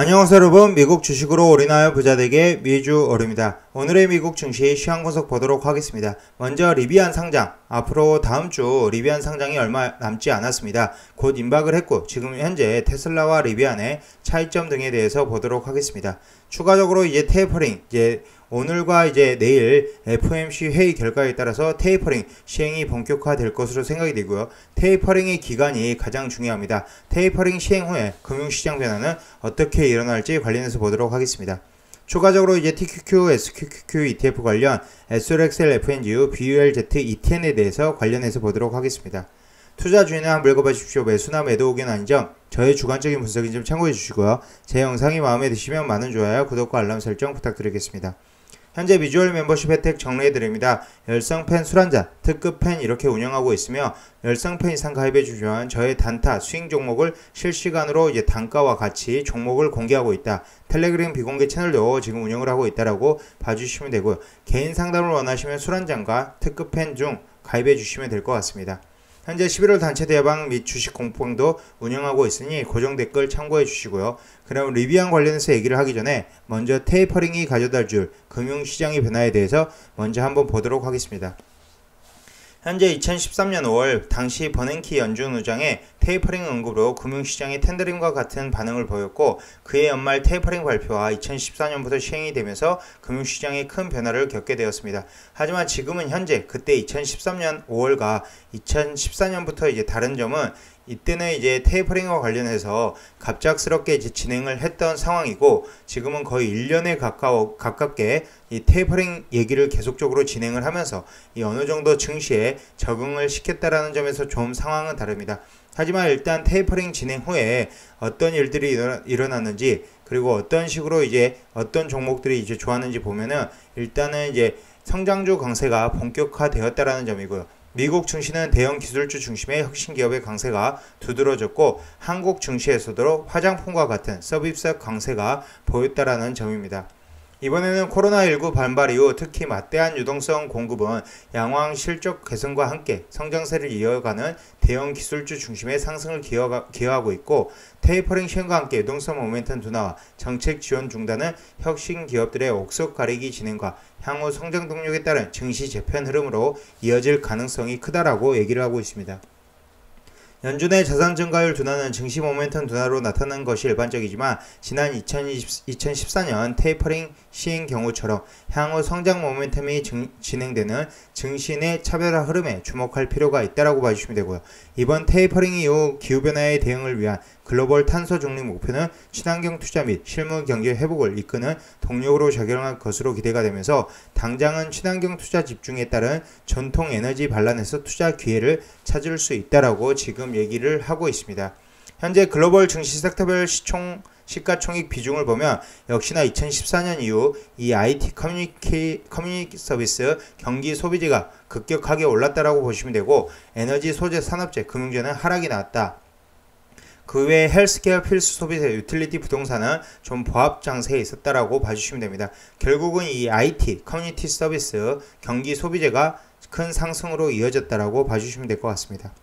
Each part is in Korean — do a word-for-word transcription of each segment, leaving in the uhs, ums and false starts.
안녕하세요 여러분, 미국 주식으로 올인하여 부자되게 미주얼입니다. 오늘의 미국 증시 시황 분석 보도록 하겠습니다. 먼저 리비안 상장, 앞으로 다음주 리비안 상장이 얼마 남지 않았습니다. 곧 임박을 했고 지금 현재 테슬라와 리비안의 차이점 등에 대해서 보도록 하겠습니다. 추가적으로 이제 테이퍼링, 이제 오늘과 이제 내일 에프오엠씨 회의 결과에 따라서 테이퍼링 시행이 본격화될 것으로 생각이 되고요. 테이퍼링의 기간이 가장 중요합니다. 테이퍼링 시행 후에 금융시장 변화는 어떻게 일어날지 관련해서 보도록 하겠습니다. 추가적으로 이제 티큐큐, 에스큐큐큐 이티에프 관련 에스엑스엘, 에프엔지유, 비유엘제트, 이티엔에 대해서 관련해서 보도록 하겠습니다. 투자 주의는 한번 읽어봐주십시오. 매수나 매도 의견 아니죠? 저의 주관적인 분석인 점 참고해주시고요. 제 영상이 마음에 드시면 많은 좋아요, 구독과 알람 설정 부탁드리겠습니다. 현재 비주얼 멤버십 혜택 정리해드립니다. 열성팬 술한잔, 특급팬 이렇게 운영하고 있으며 열성팬 이상 가입해주시면 저의 단타, 스윙 종목을 실시간으로 이제 단가와 같이 종목을 공개하고 있다. 텔레그램 비공개 채널도 지금 운영을 하고 있다라고 봐주시면 되고요. 개인 상담을 원하시면 술한잔과 특급팬 중 가입해주시면 될 것 같습니다. 현재 십일월 단체 대화방 및 주식 공방도 운영하고 있으니 고정 댓글 참고해 주시고요. 그럼 리비안 관련해서 얘기를 하기 전에 먼저 테이퍼링이 가져다 줄 금융시장의 변화에 대해서 먼저 한번 보도록 하겠습니다. 현재 이천십삼년 오월 당시 버냉키 연준 의장의 테이퍼링 언급으로 금융시장의 텐더링과 같은 반응을 보였고 그해 연말 테이퍼링 발표와 이천십사년부터 시행이 되면서 금융시장에 큰 변화를 겪게 되었습니다. 하지만 지금은 현재 그때 이천십삼년 오월과 이천십사년부터 이제 다른 점은 이때는 이제 테이퍼링과 관련해서 갑작스럽게 이제 진행을 했던 상황이고 지금은 거의 일 년에 가까워, 가깝게 이 테이퍼링 얘기를 계속적으로 진행을 하면서 이 어느 정도 증시에 적응을 시켰다라는 점에서 좀 상황은 다릅니다. 하지만 일단 테이퍼링 진행 후에 어떤 일들이 일어나, 일어났는지 그리고 어떤 식으로 이제 어떤 종목들이 이제 좋았는지 보면은 일단은 이제 성장주 강세가 본격화되었다라는 점이고요. 미국 증시는 대형 기술주 중심의 혁신기업의 강세가 두드러졌고 한국 증시에서도 화장품과 같은 서비스 강세가 보였다라는 점입니다. 이번에는 코로나 일구 반발 이후 특히 맞대한 유동성 공급은 양호한 실적 개선과 함께 성장세를 이어가는 대형 기술주 중심의 상승을 기여가, 기여하고 있고 테이퍼링 시행과 함께 유동성 모멘텀 둔화와 정책 지원 중단은 혁신 기업들의 옥석 가리기 진행과 향후 성장 동력에 따른 증시 재편 흐름으로 이어질 가능성이 크다라고 얘기를 하고 있습니다. 연준의 자산 증가율 둔화는 증시 모멘텀 둔화로 나타난 것이 일반적이지만 지난 이천십사년 테이퍼링 시행 경우처럼 향후 성장 모멘텀이 증, 진행되는 증시 내 차별화 흐름에 주목할 필요가 있다라고 봐주시면 되고요. 이번 테이퍼링 이후 기후변화에 대응을 위한 글로벌 탄소 중립 목표는 친환경 투자 및 실물 경제 회복을 이끄는 동력으로 작용할 것으로 기대가 되면서 당장은 친환경 투자 집중에 따른 전통 에너지 반란에서 투자 기회를 찾을 수 있다라고 지금 얘기를 하고 있습니다. 현재 글로벌 증시 섹터별 시총 시가총액 비중을 보면 역시나 이천십사년 이후 이 아이티 커뮤니티, 커뮤니티 서비스 경기 소비재가 급격하게 올랐다라고 보시면 되고 에너지 소재 산업재 금융재는 하락이 나왔다. 그 외에 헬스케어 필수 소비재, 유틸리티 부동산은 좀 보합 장세에 있었다라고 봐주시면 됩니다. 결국은 이 아이티, 커뮤니티 서비스, 경기 소비재가 큰 상승으로 이어졌다라고 봐주시면 될 것 같습니다.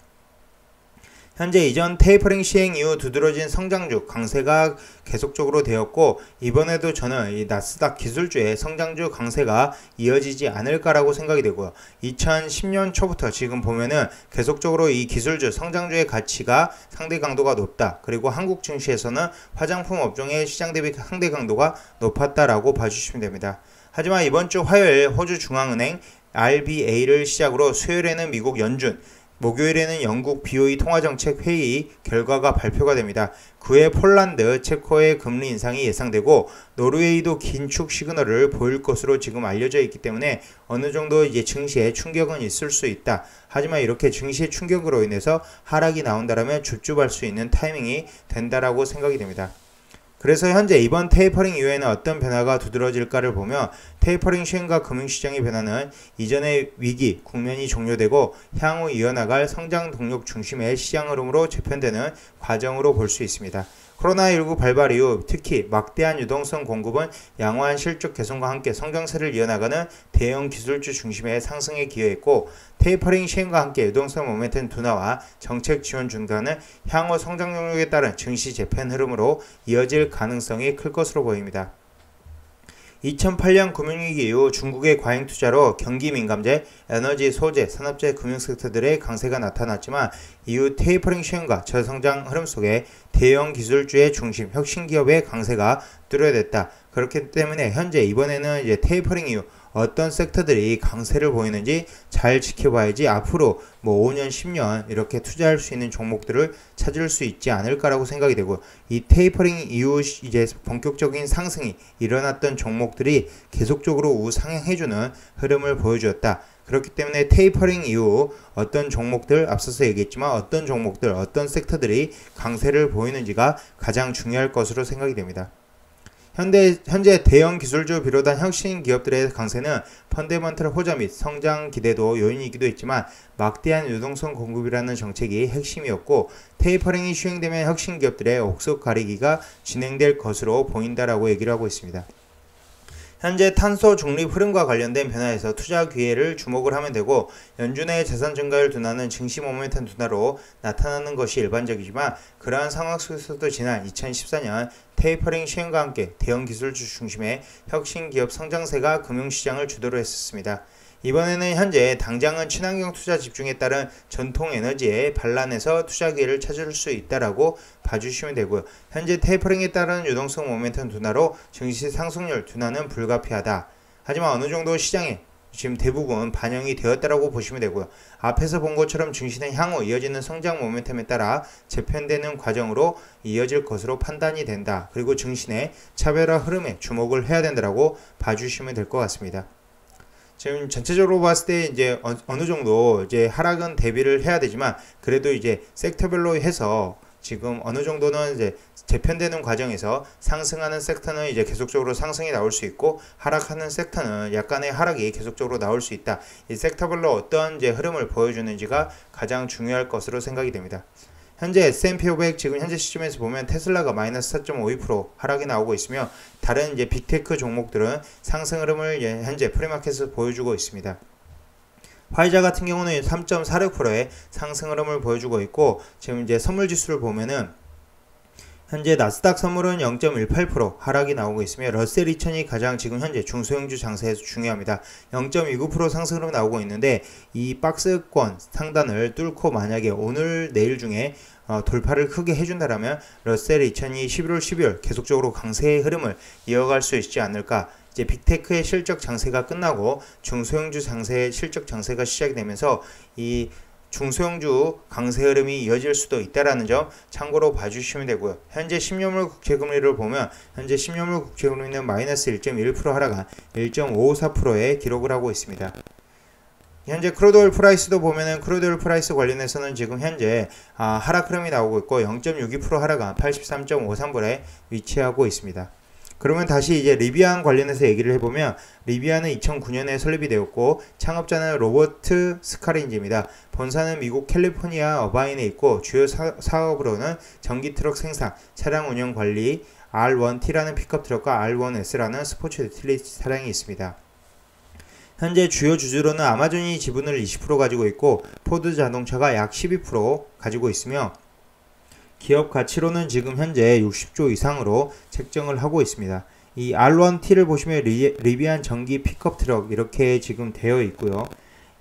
현재 이전 테이퍼링 시행 이후 두드러진 성장주 강세가 계속적으로 되었고 이번에도 저는 이 나스닥 기술주의 성장주 강세가 이어지지 않을까라고 생각이 되고요. 이천십년 초부터 지금 보면은 계속적으로 이 기술주 성장주의 가치가 상대 강도가 높다. 그리고 한국 증시에서는 화장품 업종의 시장 대비 상대 강도가 높았다라고 봐주시면 됩니다. 하지만 이번 주 화요일 호주 중앙은행 알비에이를 시작으로 수요일에는 미국 연준, 목요일에는 영국 비오이 통화정책 회의 결과가 발표가 됩니다. 그 외 폴란드, 체코의 금리 인상이 예상되고 노르웨이도 긴축 시그널을 보일 것으로 지금 알려져 있기 때문에 어느 정도 이제 증시에 충격은 있을 수 있다. 하지만 이렇게 증시의 충격으로 인해서 하락이 나온다라면 줍줍할 수 있는 타이밍이 된다라고 생각이 됩니다. 그래서 현재 이번 테이퍼링 이후에는 어떤 변화가 두드러질까를 보면 테이퍼링 시행과 금융시장의 변화는 이전의 위기, 국면이 종료되고 향후 이어나갈 성장 동력 중심의 시장 흐름으로 재편되는 과정으로 볼 수 있습니다. 코로나 일구 발발 이후 특히 막대한 유동성 공급은 양호한 실적 개선과 함께 성장세를 이어나가는 대형 기술주 중심의 상승에 기여했고, 테이퍼링 시행과 함께 유동성 모멘텀 둔화와 정책 지원 중단은 향후 성장 영역에 따른 증시 재편 흐름으로 이어질 가능성이 클 것으로 보입니다. 이천팔 년 금융위기 이후 중국의 과잉 투자로 경기 민감재, 에너지, 소재, 산업재, 금융 섹터들의 강세가 나타났지만 이후 테이퍼링 시행과 저성장 흐름 속에 대형 기술주의 중심 혁신기업의 강세가 뚜렷했다. 그렇기 때문에 현재 이번에는 이제 테이퍼링 이후 어떤 섹터들이 강세를 보이는지 잘 지켜봐야지 앞으로 뭐 오 년, 십 년 이렇게 투자할 수 있는 종목들을 찾을 수 있지 않을까라고 생각이 되고, 이 테이퍼링 이후 이제 본격적인 상승이 일어났던 종목들이 계속적으로 우상향해주는 흐름을 보여주었다. 그렇기 때문에 테이퍼링 이후 어떤 종목들, 앞서서 얘기했지만 어떤 종목들, 어떤 섹터들이 강세를 보이는지가 가장 중요할 것으로 생각이 됩니다. 현대, 현재 대형 기술주 비롯한 혁신 기업들의 강세는 펀더멘털 호재 및 성장 기대도 요인이기도 했지만 막대한 유동성 공급이라는 정책이 핵심이었고, 테이퍼링이 시행되면 혁신 기업들의 옥석 가리기가 진행될 것으로 보인다라고 얘기를 하고 있습니다. 현재 탄소 중립 흐름과 관련된 변화에서 투자 기회를 주목을 하면 되고, 연준의 자산 증가율 둔화는 증시 모멘텀 둔화로 나타나는 것이 일반적이지만 그러한 상황 속에서도 지난 이천십사 년 테이퍼링 시행과 함께 대형 기술주 중심의 혁신기업 성장세가 금융시장을 주도로 했었습니다. 이번에는 현재 당장은 친환경 투자 집중에 따른 전통 에너지의 반란에서 투자 기회를 찾을 수 있다라고 봐주시면 되고요. 현재 테이퍼링에 따른 유동성 모멘텀 둔화로 증시 상승률 둔화는 불가피하다. 하지만 어느 정도 시장에 지금 대부분 반영이 되었다라고 보시면 되고요. 앞에서 본 것처럼 증시는 향후 이어지는 성장 모멘텀에 따라 재편되는 과정으로 이어질 것으로 판단이 된다. 그리고 증시의 차별화 흐름에 주목을 해야 된다라고 봐주시면 될 것 같습니다. 지금 전체적으로 봤을 때 이제 어느 정도 이제 하락은 대비를 해야 되지만 그래도 이제 섹터별로 해서 지금 어느 정도는 이제 재편되는 과정에서 상승하는 섹터는 이제 계속적으로 상승이 나올 수 있고, 하락하는 섹터는 약간의 하락이 계속적으로 나올 수 있다. 이 섹터별로 어떤 이제 흐름을 보여주는지가 가장 중요할 것으로 생각이 됩니다. 현재 에스 앤 피 오백 지금 현재 시점에서 보면 테슬라가 마이너스 사 점 오이 퍼센트 하락이 나오고 있으며 다른 이제 빅테크 종목들은 상승 흐름을 현재 프리마켓에서 보여주고 있습니다. 화이자 같은 경우는 삼 점 사육 퍼센트의 상승 흐름을 보여주고 있고, 지금 이제 선물 지수를 보면은 현재 나스닥 선물은 영 점 일팔 퍼센트 하락이 나오고 있으며 러셀 이천이 가장 지금 현재 중소형주 장세에서 중요합니다. 영 점 이구 퍼센트 상승으로 나오고 있는데 이 박스권 상단을 뚫고 만약에 오늘 내일 중에 어, 돌파를 크게 해준다라면 러셀 이천이 십일월, 십이월 계속적으로 강세의 흐름을 이어갈 수 있지 않을까. 이제 빅테크의 실적 장세가 끝나고 중소형주 장세의 실적 장세가 시작이 되면서 이 중소형주 강세 흐름이 이어질 수도 있다라는 점 참고로 봐주시면 되고요. 현재 십 년물 국채금리를 보면 현재 십 년물 국채금리는 마이너스 일 점 일 퍼센트 하락한 일 점 오오사 퍼센트의 기록을 하고 있습니다. 현재 크루드오일 프라이스도 보면은 크루드오일 프라이스 관련해서는 지금 현재 아, 하락 흐름이 나오고 있고 영 점 육이 퍼센트 하락한 팔십삼 점 오삼 불에 위치하고 있습니다. 그러면 다시 이제 리비안 관련해서 얘기를 해보면 리비안은 이천구 년에 설립이 되었고 창업자는 로버트 스카린지입니다. 본사는 미국 캘리포니아 어바인에 있고 주요 사, 사업으로는 전기 트럭 생산, 차량 운영 관리, 알 원 티라는 픽업 트럭과 알 원 에스라는 스포츠 유틸리티 차량이 있습니다. 현재 주요 주주로는 아마존이 지분을 이십 퍼센트 가지고 있고 포드 자동차가 약 십이 퍼센트 가지고 있으며 기업 가치로는 지금 현재 육십 조 이상으로 책정을 하고 있습니다. 이 알 원 티를 보시면 리, 리비안 전기 픽업 트럭 이렇게 지금 되어 있고요.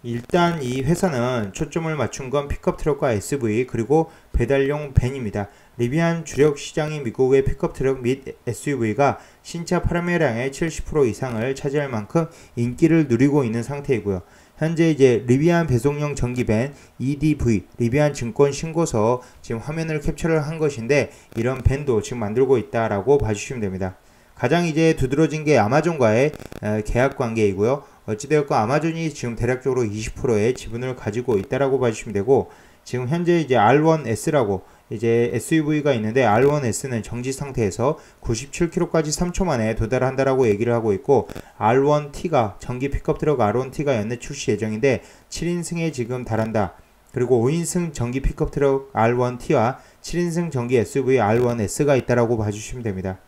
일단 이 회사는 초점을 맞춘 건 픽업 트럭과 에스 유 브이 그리고 배달용 밴입니다. 리비안 주력 시장인 미국의 픽업 트럭 및 에스 유 브이가 신차 판매량의 칠십 퍼센트 이상을 차지할 만큼 인기를 누리고 있는 상태이고요. 현재 이제 리비안 배송용 전기밴 이 디 브이 리비안 증권 신고서 지금 화면을 캡처를 한 것인데 이런 밴도 지금 만들고 있다라고 봐주시면 됩니다. 가장 이제 두드러진 게 아마존과의 에, 계약 관계이고요. 어찌되었건 아마존이 지금 대략적으로 이십 퍼센트의 지분을 가지고 있다라고 봐주시면 되고, 지금 현재 이제 알 원 에스라고 이제 에스 유 브이가 있는데 알 원 에스는 정지 상태에서 구십칠 킬로미터까지 삼 초 만에 도달한다라고 얘기를 하고 있고, 알 원 티가 전기 픽업 트럭 알 원 티가 연내 출시 예정인데 칠 인승에 지금 달한다. 그리고 오 인승 전기 픽업 트럭 알 원 티와 칠 인승 전기 에스유브이 알 원 에스가 있다라고 봐주시면 됩니다.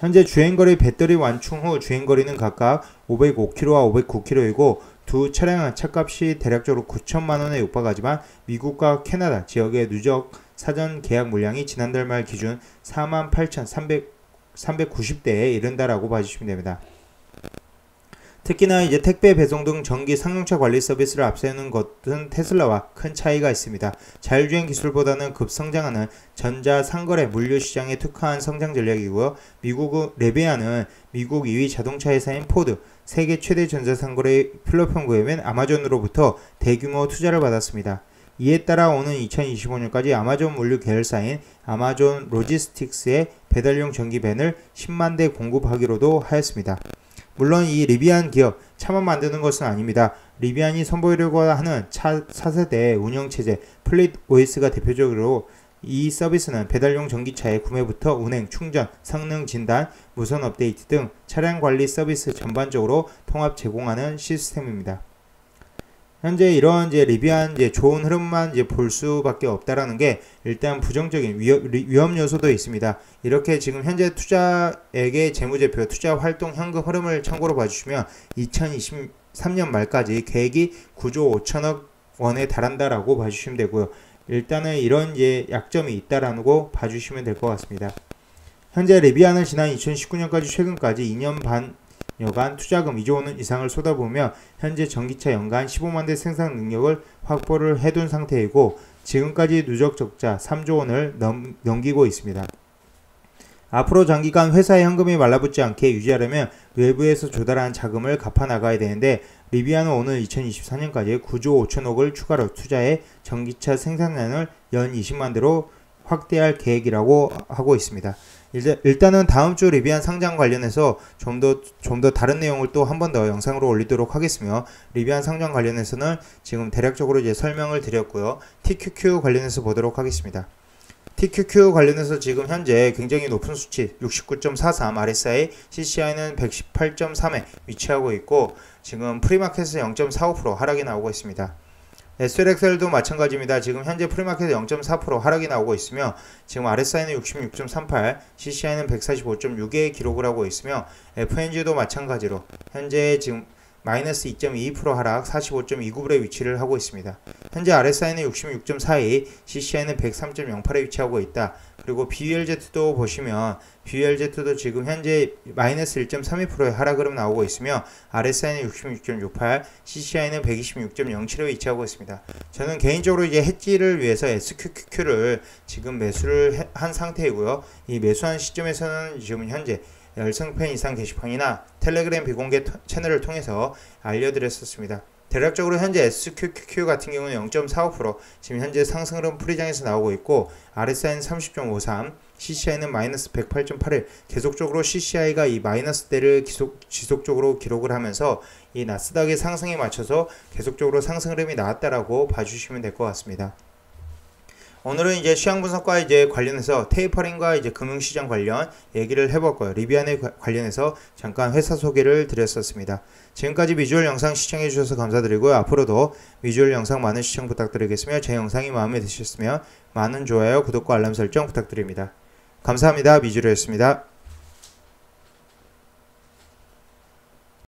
현재 주행거리 배터리 완충 후 주행거리는 각각 오백오 킬로미터와 오백구 킬로미터이고 두 차량 차값이 대략적으로 구천만 원에 육박하지만 미국과 캐나다 지역의 누적 사전 계약 물량이 지난달 말 기준 사만 팔천삼백구십 대에 이른다라고 봐주시면 됩니다. 특히나 이제 택배 배송 등 전기 상용차 관리 서비스를 앞세우는 것은 테슬라와 큰 차이가 있습니다. 자율주행 기술보다는 급성장하는 전자 상거래 물류 시장에 특화한 성장 전략이고요. 미국의 리비안은 미국 이 위 자동차 회사인 포드, 세계 최대 전자 상거래 플랫폼 구역인 아마존으로부터 대규모 투자를 받았습니다. 이에 따라 오는 이천이십오 년까지 아마존 물류 계열사인 아마존 로지스틱스의 배달용 전기밴을 십만 대 공급하기로도 하였습니다. 물론 이 리비안 기업, 차만 만드는 것은 아닙니다. 리비안이 선보이려고 하는 차 사 세대 운영체제 플릿 오에스가 대표적으로, 이 서비스는 배달용 전기차의 구매부터 운행, 충전, 성능 진단, 무선 업데이트 등 차량 관리 서비스 전반적으로 통합 제공하는 시스템입니다. 현재 이러한 이제 리비안 이제 좋은 흐름만 이제 볼 수밖에 없다라는 게, 일단 부정적인 위험, 위험 요소도 있습니다. 이렇게 지금 현재 투자액의 재무제표, 투자 활동 현금 흐름을 참고로 봐주시면 이천이십삼 년 말까지 계획이 구조 오천억 원에 달한다라고 봐주시면 되고요. 일단은 이런 이제 약점이 있다라고 봐주시면 될 것 같습니다. 현재 리비안은 지난 이천십구 년까지 최근까지 이 년 반 여간 투자금 이조 원 이상을 쏟아부으며 현재 전기차 연간 십오만 대 생산 능력을 확보를 해둔 상태이고, 지금까지 누적 적자 삼조 원을 넘, 넘기고 있습니다. 앞으로 장기간 회사의 현금이 말라붙지 않게 유지하려면 외부에서 조달한 자금을 갚아나가야 되는데, 리비안은 오늘 이천이십사 년까지 구조 오천억을 추가로 투자해 전기차 생산량을 연 이십만 대로 확대할 계획이라고 하고 있습니다. 일단은 다음주 리비안 상장 관련해서 좀 더 좀 더 다른 내용을 또 한 번 더 영상으로 올리도록 하겠으며, 리비안 상장 관련해서는 지금 대략적으로 이제 설명을 드렸고요. 티큐큐 관련해서 보도록 하겠습니다. 티큐큐 관련해서 지금 현재 굉장히 높은 수치 육십구 점 사삼, 알에스아이, 씨씨아이는 백십팔 점 삼에 위치하고 있고, 지금 프리마켓에서 영 점 사오 퍼센트 하락이 나오고 있습니다. 에스엘엑스엘도 마찬가지입니다. 지금 현재 프리마켓에 영 점 사 퍼센트 하락이 나오고 있으며, 지금 알에스아이는 육십육 점 삼팔, 씨씨아이는 백사십오 점 육에 기록을 하고 있으며, 에프엔지유도 마찬가지로 현재 지금 마이너스 이 점 이이 퍼센트 하락 사십오 점 이구 불에 위치를 하고 있습니다. 현재 알에스아이는 육십육 점 사이, 씨씨아이는 백삼 점 영팔에 위치하고 있다. 그리고 비유엘제트도 보시면, 비유엘제트도 지금 현재 마이너스 일 점 삼이 퍼센트의 하락 흐름 나오고 있으며, 알에스아이는 육십육 점 육팔, 씨씨아이는 백이십육 점 영칠에 위치하고 있습니다. 저는 개인적으로 이제 해지를 위해서 에스큐큐큐를 지금 매수를 한 상태이고요. 이 매수한 시점에서는 지금 현재 열성팬 이상 게시판이나 텔레그램 비공개 채널을 통해서 알려드렸었습니다. 대략적으로 현재 에스큐큐큐 같은 경우는 영 점 사오 퍼센트 지금 현재 상승 흐름 프리장에서 나오고 있고, 알에스아이는 삼십 점 오삼, 씨씨아이는 마이너스 백팔 점 팔일, 계속적으로 씨씨아이가 이 마이너스대를 기속, 지속적으로 기록을 하면서 이 나스닥의 상승에 맞춰서 계속적으로 상승 흐름이 나왔다라고 봐주시면 될 것 같습니다. 오늘은 이제 시황 분석과 이제 관련해서 테이퍼링과 이제 금융시장 관련 얘기를 해봤고요. 리비안에 관련해서 잠깐 회사 소개를 드렸었습니다. 지금까지 비주얼 영상 시청해주셔서 감사드리고요. 앞으로도 비주얼 영상 많은 시청 부탁드리겠으며, 제 영상이 마음에 드셨으면 많은 좋아요, 구독과 알람 설정 부탁드립니다. 감사합니다. 비주얼이었습니다.